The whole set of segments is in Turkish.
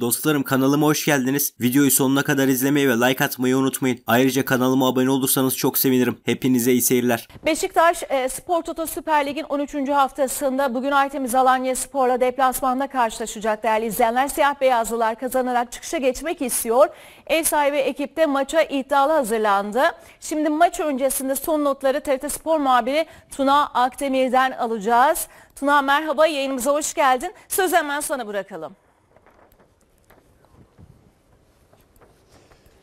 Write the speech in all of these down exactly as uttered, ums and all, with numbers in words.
Dostlarım kanalıma hoş geldiniz. Videoyu sonuna kadar izlemeyi ve like atmayı unutmayın. Ayrıca kanalıma abone olursanız çok sevinirim. Hepinize iyi seyirler. Beşiktaş Spor Toto Süper Lig'in on üçüncü haftasında bugün Aytemiz Alanyaspor'la deplasmanda karşılaşacak değerli izleyenler. Siyah beyazlılar kazanarak çıkışa geçmek istiyor. Ev sahibi ekip de maça iddialı hazırlandı. Şimdi maç öncesinde son notları T R T Spor muhabiri Tuna Akdemir'den alacağız. Tuna merhaba, yayınımıza hoş geldin. Sözü hemen sana bırakalım.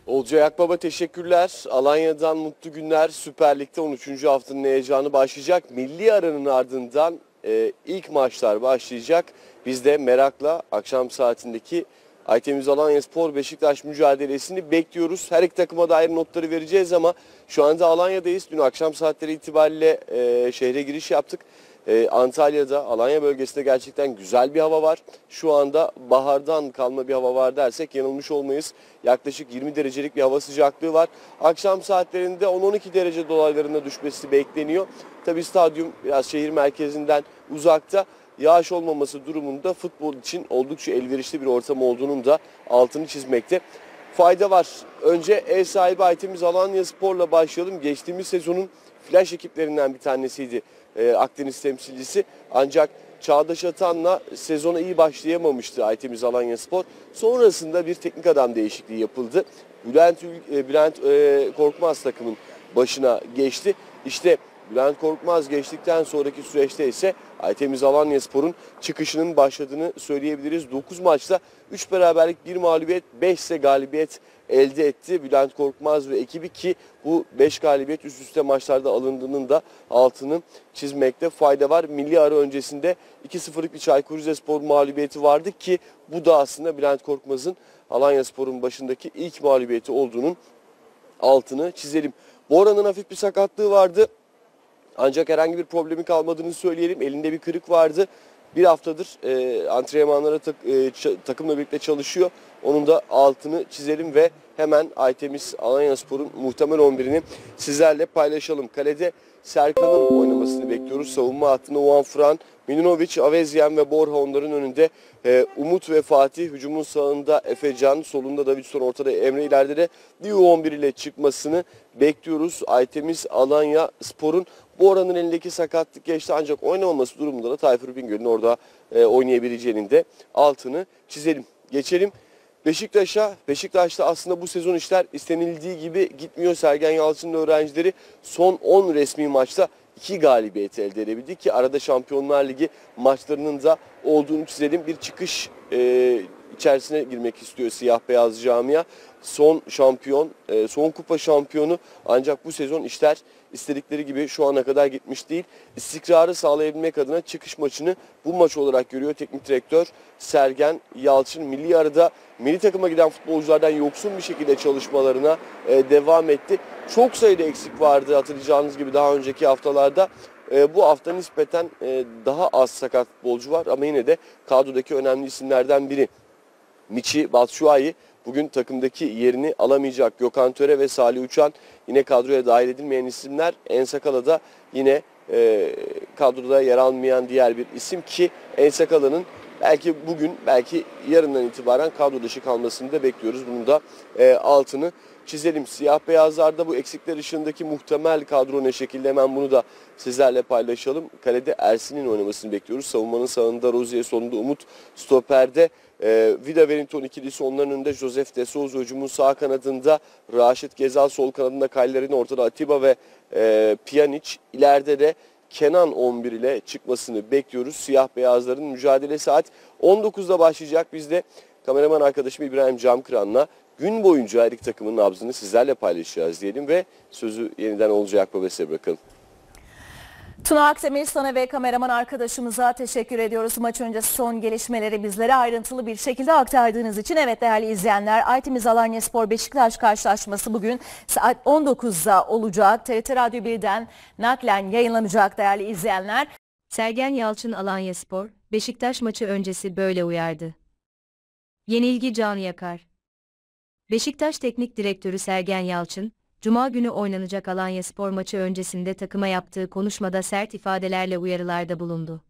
Olcay Akbaba teşekkürler. Alanya'dan mutlu günler. Süper Lig'de on üçüncü haftanın heyecanı başlayacak. Milli aranın ardından e, ilk maçlar başlayacak. Biz de merakla akşam saatindeki Aytemiz Alanyaspor Beşiktaş mücadelesini bekliyoruz. Her iki takıma dair notları vereceğiz ama şu anda Alanya'dayız. Dün akşam saatleri itibariyle e, şehre giriş yaptık. E, Antalya'da, Alanya bölgesinde gerçekten güzel bir hava var. Şu anda bahardan kalma bir hava var dersek yanılmış olmayız. Yaklaşık yirmi derecelik bir hava sıcaklığı var. Akşam saatlerinde on on iki derece dolaylarında düşmesi bekleniyor. Tabii stadyum biraz şehir merkezinden uzakta. Yağış olmaması durumunda futbol için oldukça elverişli bir ortam olduğunun da altını çizmekte fayda var. Önce ev sahibi Aytemiz Alanyaspor'la başlayalım. Geçtiğimiz sezonun flash ekiplerinden bir tanesiydi e, Akdeniz temsilcisi. Ancak Çağdaş Atan'la sezona iyi başlayamamıştı Aytemiz Alanyaspor. Sonrasında bir teknik adam değişikliği yapıldı. Bülent, e, Bülent e, Korkmaz takımın başına geçti. İşte Bülent Korkmaz geçtikten sonraki süreçte ise Aytemiz Alanyaspor'un çıkışının başladığını söyleyebiliriz. dokuz maçta üç beraberlik, bir mağlubiyet, beş ise galibiyet elde etti Bülent Korkmaz ve ekibi ki bu beş galibiyet üst üste maçlarda alındığının da altını çizmekte fayda var. Milli ara öncesinde iki sıfırlık bir Çaykur Rizespor mağlubiyeti vardı ki bu da aslında Bülent Korkmaz'ın Alanyaspor'un başındaki ilk mağlubiyeti olduğunun altını çizelim. Borha'nın hafif bir sakatlığı vardı. Ancak herhangi bir problemi kalmadığını söyleyelim. Elinde bir kırık vardı. Bir haftadır e, antrenmanlara tak, e, takımla birlikte çalışıyor. Onun da altını çizelim ve hemen Aytemiz Alanyaspor'un muhtemel on birini sizlerle paylaşalım. Kalede Serkan'ın oynamasını bekliyoruz. Savunma hattında Juanfran, Minunovic, Avezian ve Borha onların önünde. E, Umut ve Fatih, hücumun sağında Efe Can, solunda Davidsson, ortada Emre, ileride de U on bir ile çıkmasını bekliyoruz. Aytemiz Alanyaspor'un. Borha'nın elindeki sakatlık geçti ancak oynamaması durumunda da Tayfur Bingöl'ün orada e, oynayabileceğinin de altını çizelim. Geçelim Beşiktaş'a. Beşiktaş'ta aslında bu sezon işler istenildiği gibi gitmiyor. Sergen Yalçın'ın öğrencileri son on resmi maçta iki galibiyet elde edebildi ki arada Şampiyonlar Ligi maçlarının da olduğunu çizelim. Bir çıkış e, içerisine girmek istiyor siyah beyaz camia. Son şampiyon, e, son kupa şampiyonu ancak bu sezon işler istedikleri gibi şu ana kadar gitmiş değil. İstikrarı sağlayabilmek adına çıkış maçını bu maç olarak görüyor teknik direktör Sergen Yalçın. Milli arada milli takıma giden futbolculardan yoksun bir şekilde çalışmalarına e, devam etti. Çok sayıda eksik vardı hatırlayacağınız gibi daha önceki haftalarda. E, bu hafta nispeten e, daha az sakat futbolcu var ama yine de kadrodaki önemli isimlerden biri. Michy Batshuayi bugün takımdaki yerini alamayacak. Gökhan Töre ve Salih Uçan yine kadroya dahil edilmeyen isimler. N'Sakala da yine e, kadroda yer almayan diğer bir isim ki N'Sakala'nın belki bugün belki yarından itibaren kadro dışı kalmasını da bekliyoruz. Bunun da e, altını çizelim. Siyah beyazlarda bu eksikler ışığındaki muhtemel kadro ne şekilde hemen bunu da sizlerle paylaşalım. Kalede Ersin'in oynamasını bekliyoruz. Savunmanın sağında Roziye, solunda Umut, stoperde Ee, Vida Verint ikilisi onların önünde Josef de Souza, hücumun sağ kanadında Raşit Gezal, sol kanadında Cyle Larin, ortada Atiba ve e, Piyaniç, ileride de Kenan on bir ile çıkmasını bekliyoruz. Siyah beyazların mücadele saat on dokuzda başlayacak. Biz de kameraman arkadaşım İbrahim Camkıran'la gün boyunca her iki takımın nabzını sizlerle paylaşacağız diyelim ve sözü yeniden Olcay Akbaba size bırakalım. Tuna Akdemir sana ve kameraman arkadaşımıza teşekkür ediyoruz. Maç öncesi son gelişmeleri bizlere ayrıntılı bir şekilde aktardığınız için. Evet değerli izleyenler, Aytemiz Alanyaspor Beşiktaş karşılaşması bugün saat on dokuzda olacak. T R T Radyo birden naklen yayınlanacak değerli izleyenler. Sergen Yalçın Alanyaspor Beşiktaş maçı öncesi böyle uyardı. Yenilgi canı yakar. Beşiktaş Teknik Direktörü Sergen Yalçın Cuma günü oynanacak Alanyaspor maçı öncesinde takıma yaptığı konuşmada sert ifadelerle uyarılarda bulundu.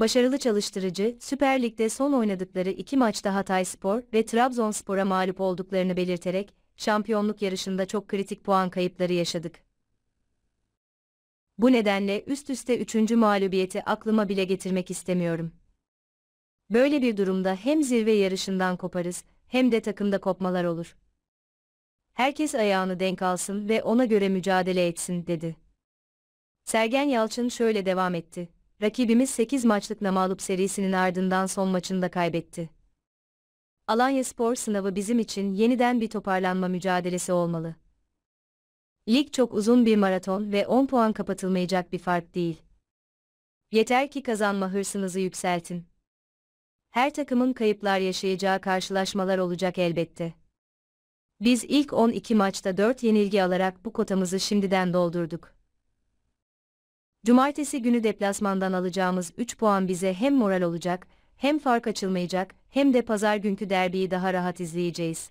Başarılı çalıştırıcı, Süper Lig'de son oynadıkları iki maçta Hatayspor ve Trabzonspor'a mağlup olduklarını belirterek, şampiyonluk yarışında çok kritik puan kayıpları yaşadık. Bu nedenle üst üste üçüncü mağlubiyeti aklıma bile getirmek istemiyorum. Böyle bir durumda hem zirve yarışından koparız, hem de takımda kopmalar olur. Herkes ayağını denk alsın ve ona göre mücadele etsin, dedi. Sergen Yalçın şöyle devam etti. Rakibimiz sekiz maçlık namağlup serisinin ardından son maçında kaybetti. Alanyaspor sınavı bizim için yeniden bir toparlanma mücadelesi olmalı. Lig çok uzun bir maraton ve on puan kapatılmayacak bir fark değil. Yeter ki kazanma hırsınızı yükseltin. Her takımın kayıplar yaşayacağı karşılaşmalar olacak elbette. Biz ilk on iki maçta dört yenilgi alarak bu kotamızı şimdiden doldurduk. Cumartesi günü deplasmandan alacağımız üç puan bize hem moral olacak, hem fark açılmayacak, hem de pazar günkü derbiyi daha rahat izleyeceğiz.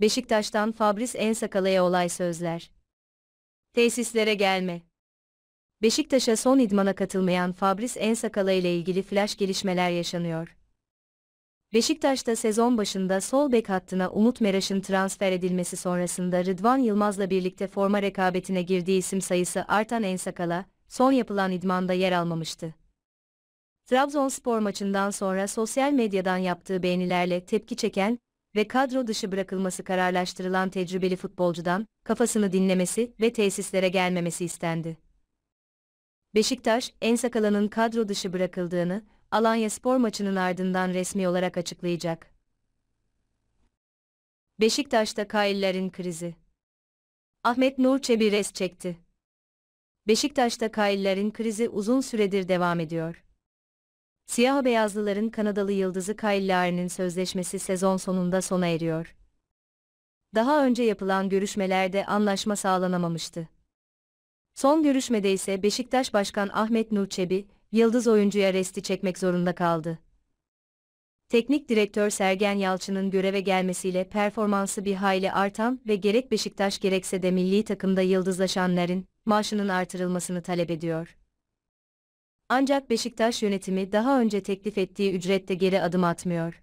Beşiktaş'tan Fabrice N'Sakala'ya olay sözler. Tesislere gelme. Beşiktaş'a son idmana katılmayan Fabrice N'Sakala ile ilgili flash gelişmeler yaşanıyor. Beşiktaş'ta sezon başında sol bek hattına Umut Meraş'ın transfer edilmesi sonrasında Rıdvan Yılmaz'la birlikte forma rekabetine girdiği isim sayısı artan N'Sakala, son yapılan idmanda yer almamıştı. Trabzonspor maçından sonra sosyal medyadan yaptığı beğenilerle tepki çeken ve kadro dışı bırakılması kararlaştırılan tecrübeli futbolcudan kafasını dinlemesi ve tesislere gelmemesi istendi. Beşiktaş, N'Sakala'nın kadro dışı bırakıldığını Alanyaspor maçının ardından resmi olarak açıklayacak. Beşiktaş'ta Cyle Larin krizi. Ahmet Nur Çebi res çekti. Beşiktaş'ta Cyle Larin krizi uzun süredir devam ediyor. Siyah beyazlıların Kanadalı yıldızı Cyle Larin'in sözleşmesi sezon sonunda sona eriyor. Daha önce yapılan görüşmelerde anlaşma sağlanamamıştı. Son görüşmede ise Beşiktaş Başkan Ahmet Nur Çebi, yıldız oyuncuya resti çekmek zorunda kaldı. Teknik direktör Sergen Yalçın'ın göreve gelmesiyle performansı bir hayli artan ve gerek Beşiktaş gerekse de milli takımda yıldızlaşanların maaşının artırılmasını talep ediyor. Ancak Beşiktaş yönetimi daha önce teklif ettiği ücrette geri adım atmıyor.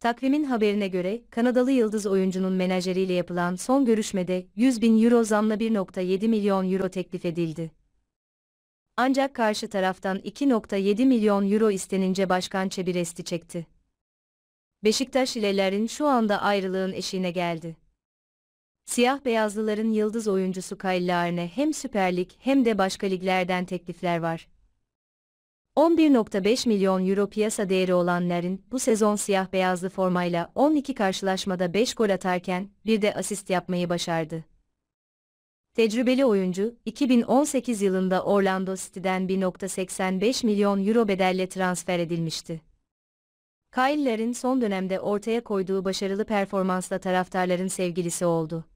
Takvimin haberine göre Kanadalı yıldız oyuncunun menajeriyle yapılan son görüşmede yüz bin euro zamla bir nokta yedi milyon euro teklif edildi. Ancak karşı taraftan iki nokta yedi milyon euro istenince Başkan Çebi resti çekti. Beşiktaş ile Larin şu anda ayrılığın eşiğine geldi. Siyah beyazlıların yıldız oyuncusu Cyle Larin'e hem Süper Lig hem de başka liglerden teklifler var. on bir nokta beş milyon euro piyasa değeri olan Larin bu sezon siyah beyazlı formayla on iki karşılaşmada beş gol atarken bir de asist yapmayı başardı. Tecrübeli oyuncu, iki bin on sekiz yılında Orlando City'den bir nokta seksen beş milyon euro bedelle transfer edilmişti. Cyle Larin son dönemde ortaya koyduğu başarılı performansla taraftarların sevgilisi oldu.